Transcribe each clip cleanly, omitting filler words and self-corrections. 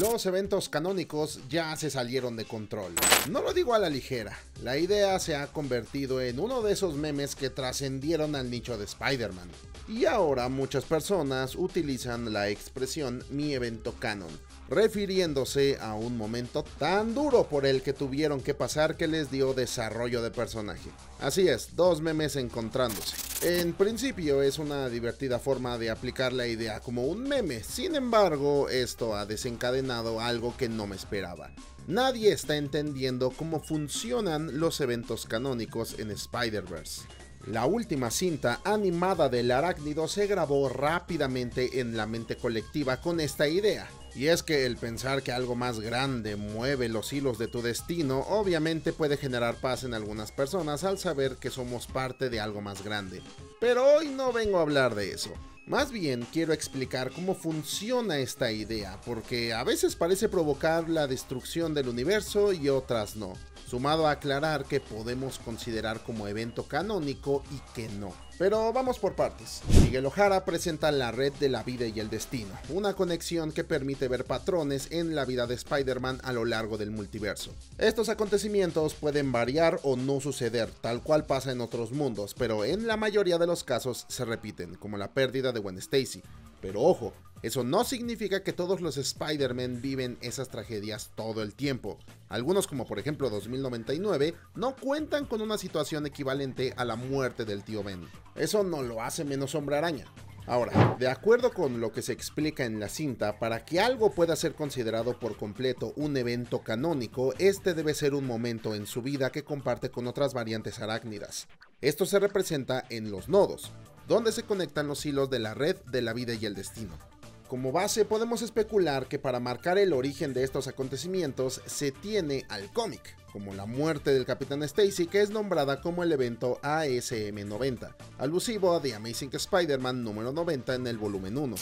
Los eventos canónicos ya se salieron de control. No lo digo a la ligera, la idea se ha convertido en uno de esos memes que trascendieron al nicho de Spider-Man. Y ahora muchas personas utilizan la expresión mi evento canon, refiriéndose a un momento tan duro por el que tuvieron que pasar que les dio desarrollo de personaje. Así es, dos memes encontrándose. En principio es una divertida forma de aplicar la idea como un meme, sin embargo esto ha desencadenado algo que no me esperaba. Nadie está entendiendo cómo funcionan los eventos canónicos en Spider-Verse. La última cinta animada del arácnido se grabó rápidamente en la mente colectiva con esta idea. Y es que el pensar que algo más grande mueve los hilos de tu destino obviamente puede generar paz en algunas personas al saber que somos parte de algo más grande. Pero hoy no vengo a hablar de eso. Más bien quiero explicar cómo funciona esta idea, porque a veces parece provocar la destrucción del universo y otras no. Sumado a aclarar que podemos considerar como evento canónico y que no. Pero vamos por partes. Miguel O'Hara presenta la red de la vida y el destino, una conexión que permite ver patrones en la vida de Spider-Man a lo largo del multiverso. Estos acontecimientos pueden variar o no suceder, tal cual pasa en otros mundos, pero en la mayoría de los casos se repiten, como la pérdida de Gwen Stacy. Pero ojo, eso no significa que todos los Spider-Man viven esas tragedias todo el tiempo. Algunos, como por ejemplo 2099, no cuentan con una situación equivalente a la muerte del tío Ben. Eso no lo hace menos hombre araña. Ahora, de acuerdo con lo que se explica en la cinta, para que algo pueda ser considerado por completo un evento canónico, este debe ser un momento en su vida que comparte con otras variantes arácnidas. Esto se representa en los nodos, donde se conectan los hilos de la red de la vida y el destino. Como base podemos especular que para marcar el origen de estos acontecimientos se tiene al cómic, como la muerte del Capitán Stacy, que es nombrada como el evento ASM 90, alusivo a The Amazing Spider-Man número 90 en el volumen 1.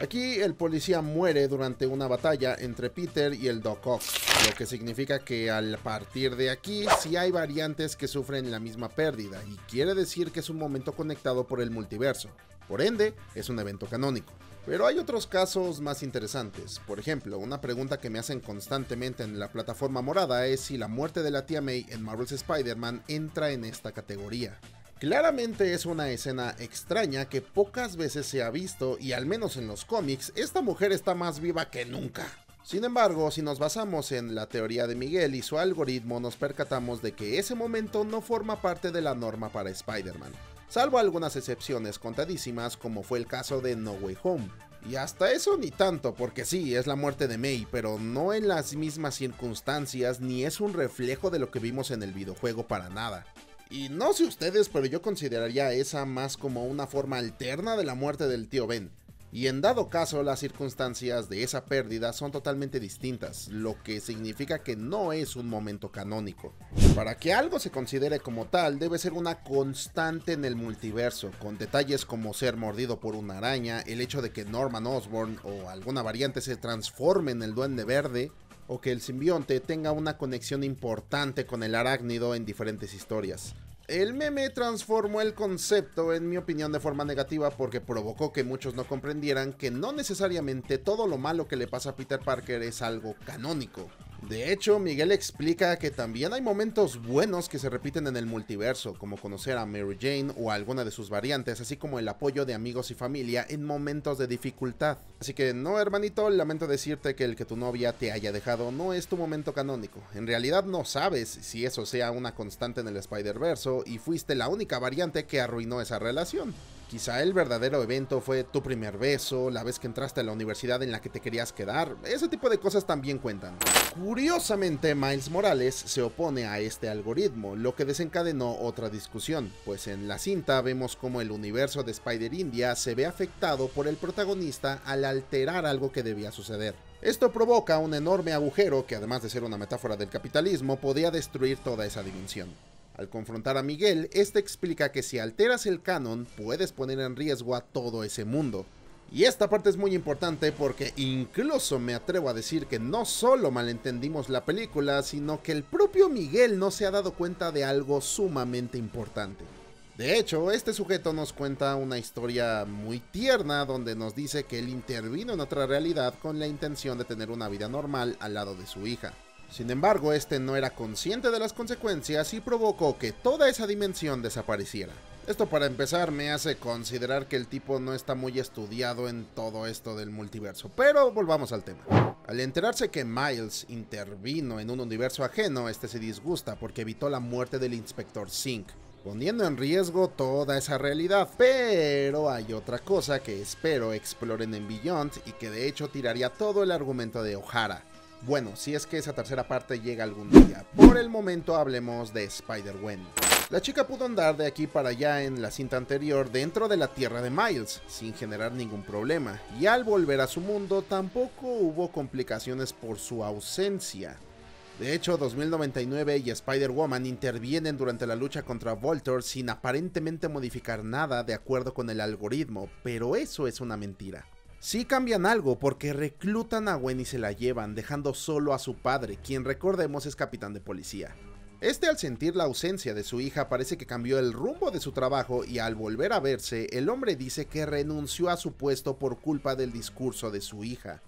Aquí el policía muere durante una batalla entre Peter y el Doc Ock, lo que significa que al partir de aquí sí hay variantes que sufren la misma pérdida, y quiere decir que es un momento conectado por el multiverso, por ende es un evento canónico. Pero hay otros casos más interesantes. Por ejemplo, una pregunta que me hacen constantemente en la plataforma morada es si la muerte de la tía May en Marvel's Spider-Man entra en esta categoría. Claramente es una escena extraña que pocas veces se ha visto, y al menos en los cómics, esta mujer está más viva que nunca. Sin embargo, si nos basamos en la teoría de Miguel y su algoritmo, nos percatamos de que ese momento no forma parte de la norma para Spider-Man, salvo algunas excepciones contadísimas, como fue el caso de No Way Home. Y hasta eso ni tanto, porque sí, es la muerte de May, pero no en las mismas circunstancias ni es un reflejo de lo que vimos en el videojuego para nada. Y no sé ustedes, pero yo consideraría esa más como una forma alterna de la muerte del tío Ben. Y en dado caso, las circunstancias de esa pérdida son totalmente distintas, lo que significa que no es un momento canónico. Para que algo se considere como tal, debe ser una constante en el multiverso, con detalles como ser mordido por una araña, el hecho de que Norman Osborn o alguna variante se transforme en el Duende Verde, o que el simbionte tenga una conexión importante con el arácnido en diferentes historias. El meme transformó el concepto, en mi opinión, de forma negativa, porque provocó que muchos no comprendieran que no necesariamente todo lo malo que le pasa a Peter Parker es algo canónico. De hecho, Miguel explica que también hay momentos buenos que se repiten en el multiverso, como conocer a Mary Jane o a alguna de sus variantes, así como el apoyo de amigos y familia en momentos de dificultad. Así que no, hermanito, lamento decirte que el que tu novia te haya dejado no es tu momento canónico. En realidad no sabes si eso sea una constante en el Spider-Verse y fuiste la única variante que arruinó esa relación. Quizá el verdadero evento fue tu primer beso, la vez que entraste a la universidad en la que te querías quedar, ese tipo de cosas también cuentan. Curiosamente, Miles Morales se opone a este algoritmo, lo que desencadenó otra discusión, pues en la cinta vemos cómo el universo de Spider India se ve afectado por el protagonista al alterar algo que debía suceder. Esto provoca un enorme agujero que, además de ser una metáfora del capitalismo, podía destruir toda esa dimensión. Al confrontar a Miguel, este explica que si alteras el canon, puedes poner en riesgo a todo ese mundo. Y esta parte es muy importante porque incluso me atrevo a decir que no solo malentendimos la película, sino que el propio Miguel no se ha dado cuenta de algo sumamente importante. De hecho, este sujeto nos cuenta una historia muy tierna donde nos dice que él intervino en otra realidad con la intención de tener una vida normal al lado de su hija. Sin embargo, este no era consciente de las consecuencias y provocó que toda esa dimensión desapareciera. Esto, para empezar, me hace considerar que el tipo no está muy estudiado en todo esto del multiverso, pero volvamos al tema. Al enterarse que Miles intervino en un universo ajeno, este se disgusta porque evitó la muerte del inspector Zink, poniendo en riesgo toda esa realidad. Pero hay otra cosa que espero exploren en Beyond y que de hecho tiraría todo el argumento de O'Hara. Bueno, si es que esa tercera parte llega algún día. Por el momento hablemos de Spider-Gwen. La chica pudo andar de aquí para allá en la cinta anterior dentro de la tierra de Miles, sin generar ningún problema, y al volver a su mundo tampoco hubo complicaciones por su ausencia. De hecho, 2099 y Spider-Woman intervienen durante la lucha contra Walters sin aparentemente modificar nada de acuerdo con el algoritmo, pero eso es una mentira. Sí cambian algo porque reclutan a Gwen y se la llevan, dejando solo a su padre, quien recordemos es capitán de policía. Este, al sentir la ausencia de su hija, parece que cambió el rumbo de su trabajo y al volver a verse, el hombre dice que renunció a su puesto por culpa del discurso de su hija.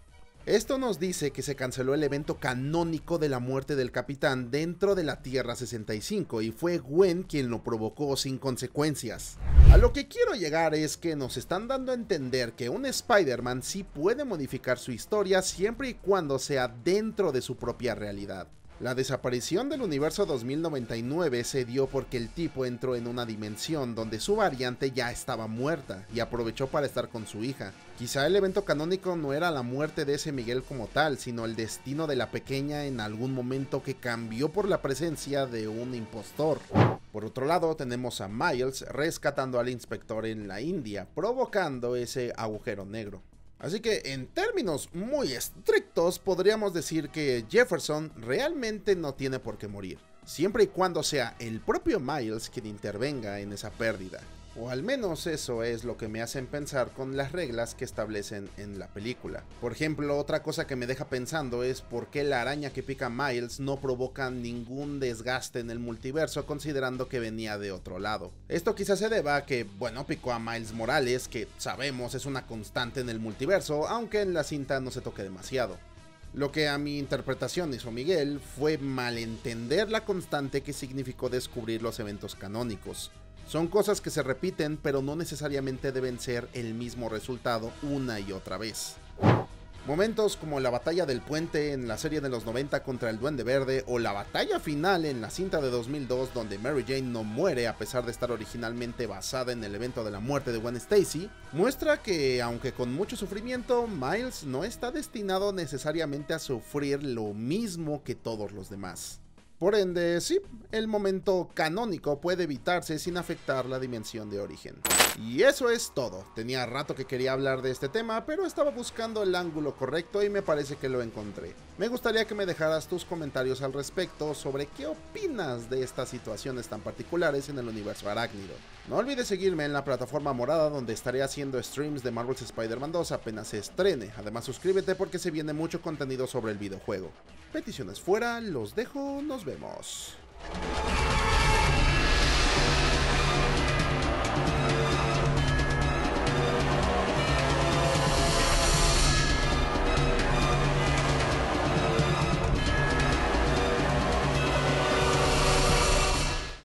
Esto nos dice que se canceló el evento canónico de la muerte del capitán dentro de la Tierra 65 y fue Gwen quien lo provocó sin consecuencias. A lo que quiero llegar es que nos están dando a entender que un Spider-Man sí puede modificar su historia siempre y cuando sea dentro de su propia realidad. La desaparición del universo 2099 se dio porque el tipo entró en una dimensión donde su variante ya estaba muerta y aprovechó para estar con su hija. Quizá el evento canónico no era la muerte de ese Miguel como tal, sino el destino de la pequeña en algún momento que cambió por la presencia de un impostor. Por otro lado, tenemos a Miles rescatando al inspector en la India, provocando ese agujero negro. Así que en términos muy estrictos podríamos decir que Jefferson realmente no tiene por qué morir, siempre y cuando sea el propio Miles quien intervenga en esa pérdida. O al menos eso es lo que me hacen pensar con las reglas que establecen en la película. Por ejemplo, otra cosa que me deja pensando es por qué la araña que pica a Miles no provoca ningún desgaste en el multiverso, considerando que venía de otro lado. Esto quizás se deba a que, bueno, picó a Miles Morales, que sabemos es una constante en el multiverso, aunque en la cinta no se toque demasiado. Lo que a mi interpretación hizo Miguel fue malentender la constante que significó descubrir los eventos canónicos. Son cosas que se repiten, pero no necesariamente deben ser el mismo resultado una y otra vez. Momentos como la batalla del puente en la serie de los 90 contra el Duende Verde o la batalla final en la cinta de 2002 donde Mary Jane no muere a pesar de estar originalmente basada en el evento de la muerte de Gwen Stacy, muestra que, aunque con mucho sufrimiento, Miles no está destinado necesariamente a sufrir lo mismo que todos los demás. Por ende, sí, el momento canónico puede evitarse sin afectar la dimensión de origen. Y eso es todo. Tenía rato que quería hablar de este tema, pero estaba buscando el ángulo correcto y me parece que lo encontré. Me gustaría que me dejaras tus comentarios al respecto sobre qué opinas de estas situaciones tan particulares en el universo arácnido. No olvides seguirme en la plataforma morada donde estaré haciendo streams de Marvel's Spider-Man 2 apenas se estrene. Además, suscríbete porque se viene mucho contenido sobre el videojuego. Peticiones fuera, los dejo, nos vemos.